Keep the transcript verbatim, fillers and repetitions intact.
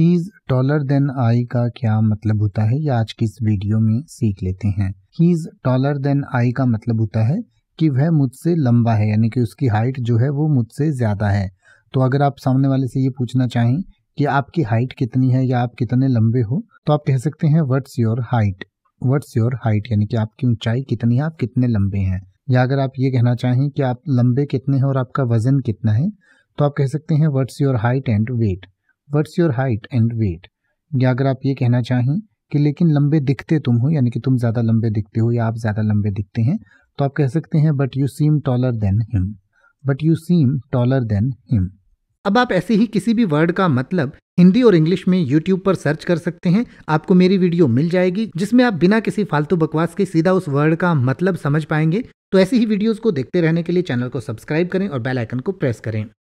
Is taller than I का क्या मतलब होता है ये आज की इस वीडियो में सीख लेते हैं। He is taller than I का मतलब होता है कि वह मुझसे लंबा है, यानी कि उसकी हाइट जो है वो मुझसे ज़्यादा है। तो अगर आप सामने वाले से ये पूछना चाहें कि आपकी हाइट कितनी है या आप कितने लंबे हो, तो आप कह सकते हैं what's your height. What's your height यानी कि आपकी ऊंचाई कितनी है, आप कितने लंबे हैं। या अगर आप ये कहना चाहें कि आप लंबे कितने हैं और आपका वजन कितना है, तो आप कह सकते हैं what's your height and weight. What's your height and weight. या अगर आप ये कहना चाहें कि लेकिन लंबे दिखते तुम हो, यानी कि तुम ज़्यादा लंबे दिखते हो या आप ज़्यादा लंबे दिखते हैं, तो आप कह सकते हैं but you seem taller than him. But you seem taller than him. अब आप ऐसे ही किसी भी वर्ड का मतलब हिंदी और इंग्लिश में यूट्यूब पर सर्च कर सकते हैं, आपको मेरी वीडियो मिल जाएगी जिसमें आप बिना किसी फालतू बकवास के सीधा उस वर्ड का मतलब समझ पाएंगे। तो ऐसी ही वीडियोज़ को देखते रहने के लिए चैनल को सब्सक्राइब करें और बेल आइकन को प्रेस करें।